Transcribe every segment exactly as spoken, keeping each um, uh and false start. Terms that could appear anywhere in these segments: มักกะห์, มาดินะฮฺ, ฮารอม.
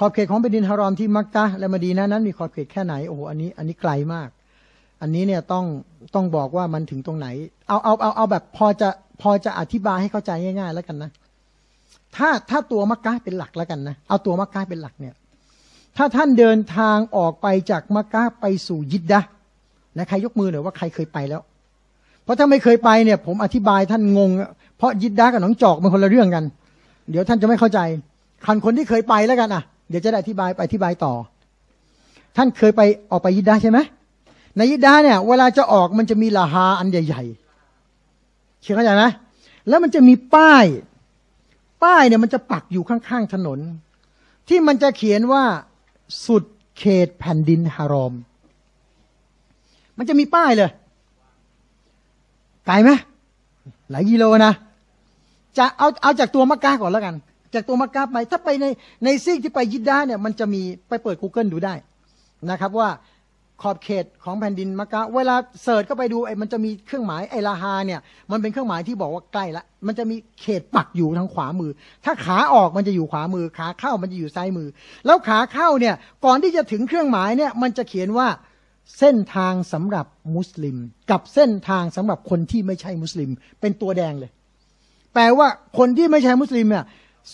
ขอบเขตของแผ่นดินฮารอมที่มักกะฮ์และมะดีนะห์นั้นมีขอบเขตแค่ไหนโอ้โหอันนี้อันนี้ไกลมากอันนี้เนี่ยต้องต้องบอกว่ามันถึงตรงไหนเอาเอาเอาเอาแบบพอจะพอจะอธิบายให้เข้าใจง่ายๆแล้วกันนะถ้าถ้าตัวมักกะฮ์เป็นหลักแล้วกันนะเอาตัวมักกะฮ์เป็นหลักเนี่ยถ้าท่านเดินทางออกไปจากมักกะฮ์ไปสู่ยิดดะห์นะใครยกมือหน่อยว่าใครเคยไปแล้วเพราะถ้าไม่เคยไปเนี่ยผมอธิบายท่านงงเพราะยิดดะห์กับหนองจอกมันคนละเรื่องกันเดี๋ยวท่านจะไม่เข้าใจคันคนที่เคยไปแล้วกันอ่ะเดี๋ยวจะได้อธิบายไปอธิบายต่อท่านเคยไปออกไปยิดดะห์ใช่ไหมในยิดดะห์เนี่ยเวลาจะออกมันจะมีละฮาอันใหญ่ๆเข้าใจไหมแล้วมันจะมีป้ายป้ายเนี่ยมันจะปักอยู่ข้างๆถนนที่มันจะเขียนว่าสุดเขตแผ่นดินฮารอมมันจะมีป้ายเลยไกลไหมหลายกิโลนะจะเอาเอาจากตัวมักกะฮ์ก่อนแล้วกันจากตัวมักกะฮ์ไปถ้าไปในในซีกที่ไปยิดดะห์เนี่ยมันจะมีไปเปิด Google ดูได้นะครับว่าขอบเขตของแผ่นดินมักกะฮ์เวลาเสิร์ชเข้าไปดูไอ้มันจะมีเครื่องหมายไอลาฮาเนี่ยมันเป็นเครื่องหมายที่บอกว่าใกล้ละมันจะมีเขตปักอยู่ทางขวามือถ้าขาออกมันจะอยู่ขวามือขาเข้ามันจะอยู่ซ้ายมือแล้วขาเข้าเนี่ยก่อนที่จะถึงเครื่องหมายเนี่ยมันจะเขียนว่าเส้นทางสำหรับมุสลิมกับเส้นทางสำหรับคนที่ไม่ใช่มุสลิมเป็นตัวแดงเลยแปลว่าคนที่ไม่ใช่มุสลิมเนี่ย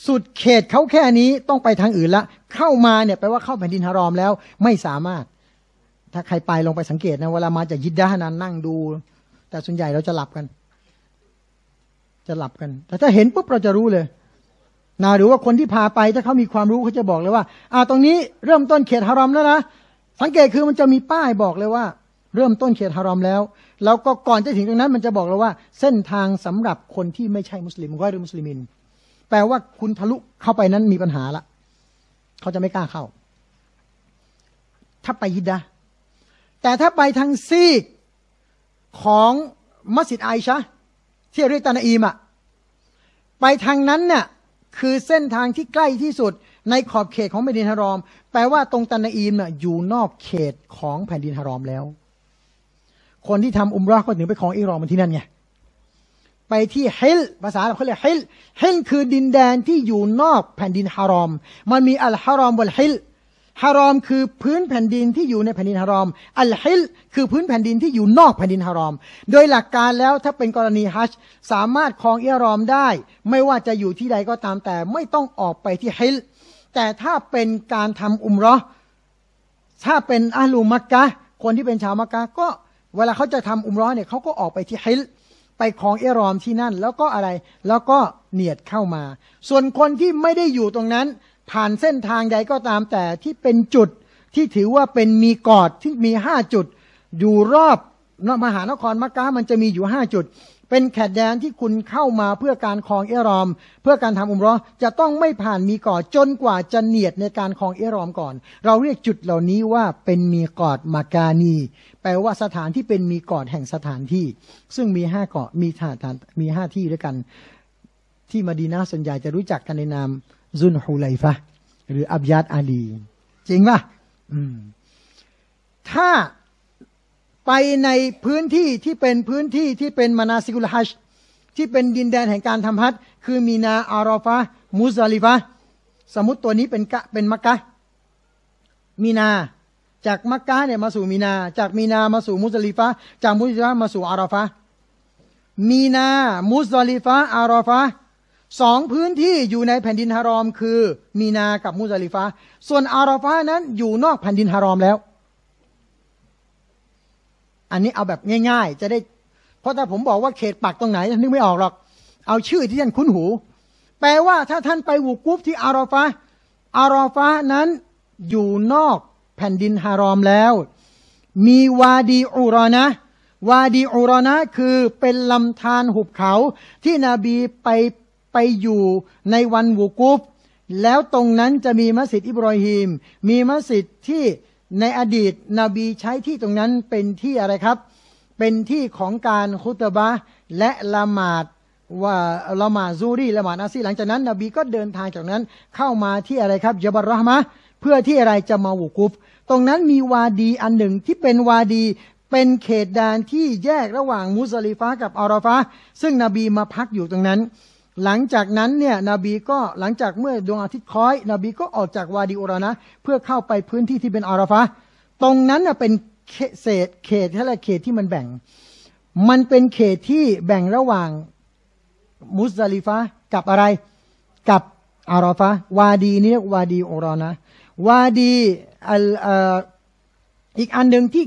สุดเขตเขาแค่นี้ต้องไปทางอื่นละเข้ามาเนี่ยแปลว่าเข้าแผ่นดินฮารอมแล้วไม่สามารถถ้าใครไปลงไปสังเกตนะเวลามาจากยิดดะห์นั้นนั่งดูแต่ส่วนใหญ่เราจะหลับกันจะหลับกันแต่ถ้าเห็นปุ๊บเราจะรู้เลยนะหรือว่าคนที่พาไปถ้าเขามีความรู้เขาจะบอกเลยว่าอ่าตรงนี้เริ่มต้นเขตฮารอมแล้วนะสังเกตคือมันจะมีป้ายบอกเลยว่าเริ่มต้นเขตฮารอมแล้วแล้วก็ก่อนจะถึงตรงนั้นมันจะบอกเลยว่าเส้นทางสำหรับคนที่ไม่ใช่มุสลิมก็หรือมุสลิมินแปลว่าคุณทะลุเข้าไปนั้นมีปัญหาละเขาจะไม่กล้าเข้าถ้าไปยิดดะห์แต่ถ้าไปทางซีกของมัสยิดไอชะห์ที่เรียกตานาอีมอะไปทางนั้นเนี่ยคือเส้นทางที่ใกล้ที่สุดในขอบเขตของแผ่นดินฮารอมแปลว่าตรงตะนาอีมน่ะอยู่นอกเขตของแผ่นดินฮารอมแล้วคนที่ทำอุมเราะห์ก็ถึงไปของอิหรอมมันที่นั่นไงไปที่ฮิลภาษาเราเขาเรียกฮิลฮิลคือดินแดนที่อยู่นอกแผ่นดินฮารอมมันมีอัลฮารอมวัลฮิลฮารอมคือพื้นแผ่นดินที่อยู่ในแผ่นดินฮารอมอัลฮิลคือพื้นแผ่นดินที่อยู่นอกแผ่นดินฮารอมโดยหลักการแล้วถ้าเป็นกรณีฮัจญ์สามารถครองอิหรอมได้ไม่ว่าจะอยู่ที่ใดก็ตามแต่ไม่ต้องออกไปที่ฮิลแต่ถ้าเป็นการทำอุมเราะห์ถ้าเป็นอะห์ลุมักกะฮ์คนที่เป็นชาวมักกะฮ์ก็เวลาเขาจะทำอุมเราะห์เนี่ยเขาก็ออกไปที่ฮิลไปครองอิหรอมที่นั่นแล้วก็อะไรแล้วก็เนียดเข้ามาส่วนคนที่ไม่ได้อยู่ตรงนั้นผ่านเส้นทางใดก็ตามแต่ที่เป็นจุดที่ถือว่าเป็นมีกอดที่มีห้าจุดอยู่รอบมหานครมักกะฮ์มันจะมีอยู่ห้าจุดเป็นแขตแดนที่คุณเข้ามาเพื่อการครองอิหรอมเพื่อการทำอุมเราะห์จะต้องไม่ผ่านมีกอดจนกว่าจะเนียดในการครองอิหรอมก่อนเราเรียกจุดเหล่านี้ว่าเป็นมีกอดมากานีแปลว่าสถานที่เป็นมีกอดแห่งสถานที่ซึ่งมีห้าเกาะมีฐานมีห้าที่ด้วยกันที่มะดีนะห์ส่วนใหญ่จะรู้จักกันในนามซุลฮุไลฟะห์หรืออับยาตอาลีจริงป่ะอืมถ้าไปในพื้นที่ที่เป็นพื้นที่ที่เป็นมนาซิกุลฮัจญ์ที่เป็นดินแดนแห่งการทำฮัจญ์คือมีนาอาราฟะห์มุซดะลิฟะห์สมมุติตัวนี้เป็นกะเป็นมักกะฮ์มีนาจากมักกะฮ์เนี่ยมาสู่มีนาจากมีนามาสู่มุซดะลิฟะห์จากมุซดะลิฟะห์มาสู่อาราฟะห์มีนามุซดะลิฟะห์อาราฟะห์สองพื้นที่อยู่ในแผ่นดินฮารอมคือมีนากับมุซดะลิฟะห์ส่วนอาราฟะห์นั้นอยู่นอกแผ่นดินฮารอมแล้วอันนี้เอาแบบง่ายๆจะได้เพราะถ้าผมบอกว่าเขตปักตรงไหนท่านนึกไม่ออกหรอกเอาชื่อที่ท่านคุ้นหูแปลว่าถ้าท่านไปวูกูฟที่อาราฟะห์อาราฟะห์นั้นอยู่นอกแผ่นดินฮารอมแล้วมีวาดีอูรอนะวาดีอูรอนะคือเป็นลำธารหุบเขาที่นบีไปไปอยู่ในวันวูกูฟแล้วตรงนั้นจะมีมัสยิดอิบรอฮีมมีมัสยิดที่ในอดีตนบีใช้ที่ตรงนั้นเป็นที่อะไรครับเป็นที่ของการคุตบะห์และละหมาดว่าละหมาดซูรีละหมาดอาซีหลังจากนั้นนบีก็เดินทางจากนั้นเข้ามาที่อะไรครับญะบัรเราะห์มะห์เพื่อที่อะไรจะมาวุกูฟตรงนั้นมีวาดีอันหนึ่งที่เป็นวาดีเป็นเขตแดนที่แยกระหว่างมุซดะลิฟะห์กับอาราฟะห์ซึ่งนบีมาพักอยู่ตรงนั้น หลังจากนั้นเนี่ยนบีก็หลังจากเมื่อดวงอาทิตย์ค้อยนบีก็ออกจากวาดีอุรานะเพื่อเข้าไปพื้นที่ที่เป็นอาราฟะห์ตรงนั้นเป็นเขตเขตที่ละเขตที่มันแบ่งมันเป็นเขตที่แบ่งระหว่างมุซดะลิฟะห์กับอะไรกับอาราฟะห์วาดีนี้เรียกวาดีอุรานะวาดีอัลเอ่ออีกอันหนึ่งที่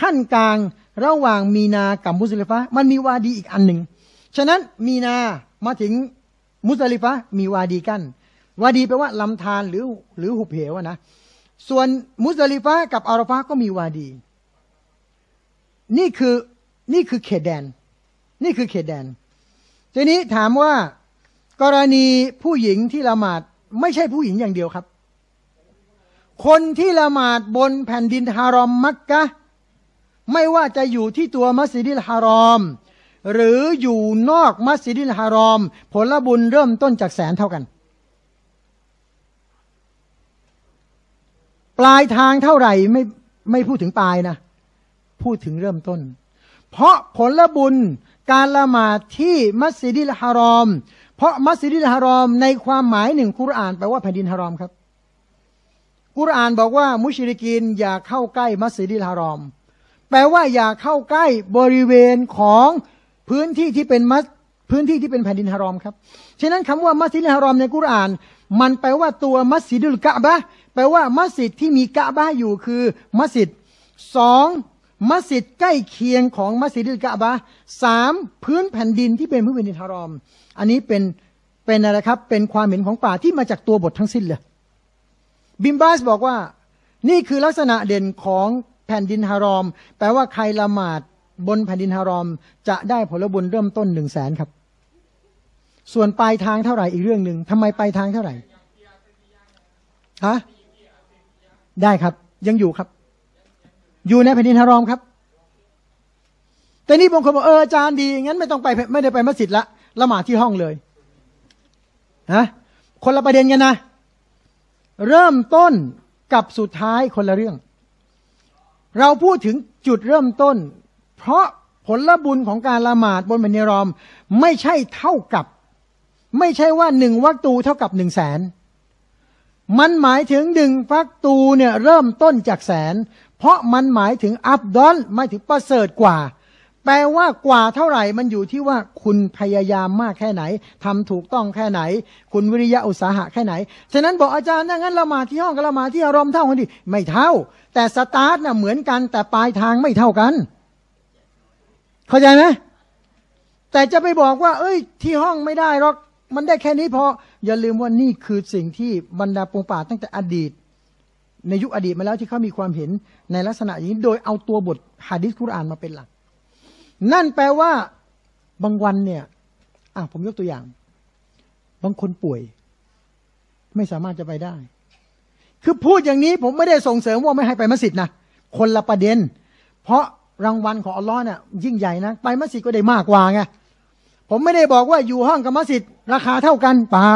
ขั้นกลางระหว่างมีนากับมุซดะลิฟะห์มันมีวาดีอีกอันหนึ่งฉะนั้นมีนามาถึงมุซดะลิฟะห์มีวาดีกั้นวาดีแปลว่าลำธารหรือหรือหุบเหวนะส่วนมุซดะลิฟะห์กับอาราฟะห์ก็มีวาดีนี่คือนี่คือเขตแดนนี่คือเขตแดนทีนี้ถามว่ากรณีผู้หญิงที่ละหมาดไม่ใช่ผู้หญิงอย่างเดียวครับคนที่ละหมาดบนแผ่นดินฮารอมมักกะไม่ว่าจะอยู่ที่ตัวมัสยิดิลฮารอมหรืออยู่นอกมัสยิดิลฮารอมผลบุญเริ่มต้นจากแสนเท่ากันปลายทางเท่าไหร่ไม่ไม่พูดถึงปลายนะพูดถึงเริ่มต้นเพราะผลบุญการละหมาดที่มัสยิดิลฮารอมเพราะมัสยิดิลฮารอมในความหมายหนึ่งกุรอานแปลว่าแผ่นดินฮารอมครับกุรอานบอกว่ามุชริกีนอย่าเข้าใกล้มัสยิดิลฮารอมแปลว่าอย่าเข้าใกล้บริเวณของพื้นที่ที่เป็นมัสพื้นที่ที่เป็นแผ่นดินฮารอมครับฉะนั้นคำว่ามัสยิดฮารอมในกุรอานมันแปลว่าตัวมัสยิดุลกะบะห์แปลว่ามัสยิดที่มีกะบะห์อยู่คือมัสยิดสองมัสยิดใกล้เคียงของมัสยิดุลกะบะห์สามพื้นแผ่นดินที่เป็นพื้นแผ่นดินฮารอมอันนี้เป็นเป็นอะไรครับเป็นความเห็นของป่าที่มาจากตัวบททั้งสิ้นเลยบิมบาสบอกว่านี่คือลักษณะเด่นของแผ่นดินฮารอมแปลว่าใครละหมาดบนแผ่นดินฮารอมจะได้ผลบุญเริ่มต้นหนึ่งแสนครับส่วนปลายทางเท่าไหร่อีกเรื่องหนึ่งทำไมปลายทางเท่าไหร่ฮะได้ครับยังอยู่ครับอยู่ในแผ่นดินฮารอมครับแต่นี่บางคนบอกเอออาจารย์ดีงั้นไม่ต้องไปไม่ได้ไปมัสยิดละละหมาดที่ห้องเลยฮะคนละประเด็นกันนะเริ่มต้นกับสุดท้ายคนละเรื่องเราพูดถึงจุดเริ่มต้นเพราะผลบุญของการละหมาดบนแผ่นดินฮารอมไม่ใช่เท่ากับไม่ใช่ว่าหนึ่งวักตูเท่ากับหนึ่งแสนมันหมายถึงหนึ่งวักตูเนี่ยเริ่มต้นจากแสนเพราะมันหมายถึงอัฟฎอลหมายถึงประเสริฐกว่าแปลว่ากว่าเท่าไหร่มันอยู่ที่ว่าคุณพยายามมากแค่ไหนทำถูกต้องแค่ไหนคุณวิริยะอุตสาหะแค่ไหนฉะนั้นบอกอาจารย์งั้นละหมาดที่ห้องกับละหมาดที่อารมณ์เท่ากันดิไม่เท่าแต่สตาร์ทเนี่ยเหมือนกันแต่ปลายทางไม่เท่ากันเข้าใจไหมแต่จะไปบอกว่าเอ้ยที่ห้องไม่ได้หรอกมันได้แค่นี้พออย่าลืมว่านี่คือสิ่งที่บรรดาปวงป่าตั้งแต่อดีตในยุคอดีตมาแล้วที่เขามีความเห็นในลักษณะอย่างนี้โดยเอาตัวบทหะดีษกุรอานมาเป็นหลักนั่นแปลว่าบางวันเนี่ยอ่ะผมยกตัวอย่างบางคนป่วยไม่สามารถจะไปได้คือพูดอย่างนี้ผมไม่ได้ส่งเสริมว่าไม่ให้ไปมัสยิดนะคนละประเด็นเพราะรางวัลของอัลลอฮ์เนี่ยยิ่งใหญ่นะไปมัสยิดก็ได้มากกว่าไงผมไม่ได้บอกว่าอยู่ห้องกับมัสยิดราคาเท่ากันเปล่า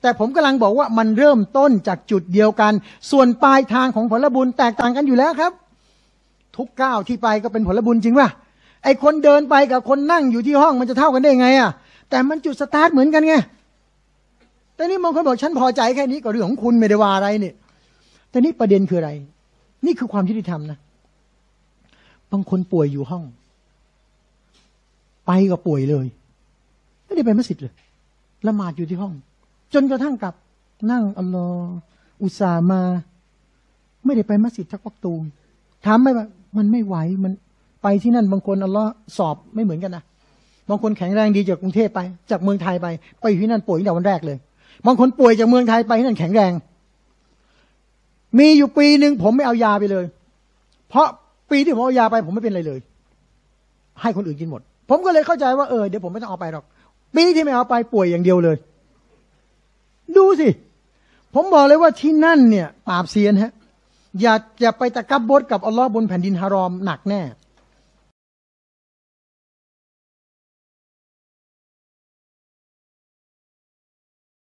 แต่ผมกำลังบอกว่ามันเริ่มต้นจากจุดเดียวกันส่วนปลายทางของผลบุญแตกต่างกันอยู่แล้วครับทุกก้าวที่ไปก็เป็นผลบุญจริงป่ะไอคนเดินไปกับคนนั่งอยู่ที่ห้องมันจะเท่ากันได้ไงอ่ะแต่มันจุดสตาร์ทเหมือนกันไงแต่นี่บางคนบอกฉันพอใจแค่นี้ก็เรื่องของคุณไม่ได้ว่าอะไรเนี่ยแต่นี่ประเด็นคืออะไรนี่คือความยุติธรรมนะบางคนป่วยอยู่ห้องไปก็ป่วยเลยไม่ได้ไปมัสยิดเลยละหมาดอยู่ที่ห้องจนกระทั่งกลับนั่งอัลลอฮ์อุตส่าห์มาไม่ได้ไปมัสยิดทักวักตูถามไหมว่ามันไม่ไหวมันไปที่นั่นบางคนอัลลอฮ์สอบไม่เหมือนกันนะบางคนแข็งแรงดีจากกรุงเทพไปจากเมืองไทยไปไปอยู่ที่นั่นป่วยตั้งแต่วันแรกเลยบางคนป่วยจากเมืองไทยไปที่นั่นแข็งแรงมีอยู่ปีหนึ่งผมไม่เอายาไปเลยเพราะปีที่ผมเอายาไปผมไม่เป็นอะไรเลยให้คนอื่นกินหมดผมก็เลยเข้าใจว่าเออเดี๋ยวผมไม่ต้องเอาไปหรอกปีที่ไม่เอาไปป่วยอย่างเดียวเลยดูสิผมบอกเลยว่าที่นั่นเนี่ยปราบเซียนฮะอย่าอย่าไปตะกับบดกับอัลลอฮ์บนแผ่นดินฮารอมหนักแน่